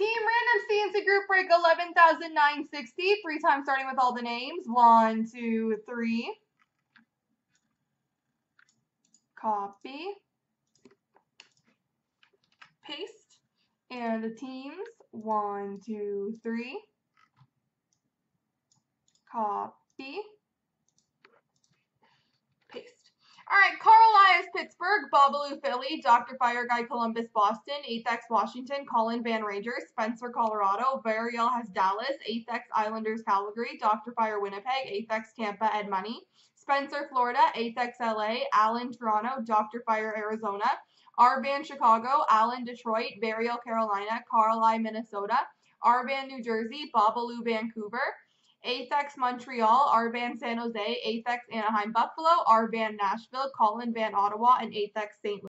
Team Randoms CNC Group Break 11,960. Three times starting with all the names. 1, 2, 3. Copy. Paste. And the teams. 1, 2, 3. Copy. Paste. All right. Carl Elias, Pittsburgh. Babalu, Philly. Dr. Fire Guy, Columbus, Boston. 8th X, Washington. Colin, Van Rangers. Spencer, Colorado. Variel has Dallas. 8th X, Islanders, Calgary. Dr. Fire, Winnipeg. 8th X, Tampa, Ed Money. Spencer, Florida. 8th X, LA. Allen, Toronto. Dr. Fire, Arizona. Arvan, Chicago. Allen, Detroit. Variel, Carolina. Carlisle, Minnesota. Arvan, New Jersey. Babalu, Vancouver. 8th X, Montreal. Arvan, San Jose. 8th X, Anaheim, Buffalo. Arvan, Nashville. Colin, Van, Ottawa. And 8th X, St. Louis.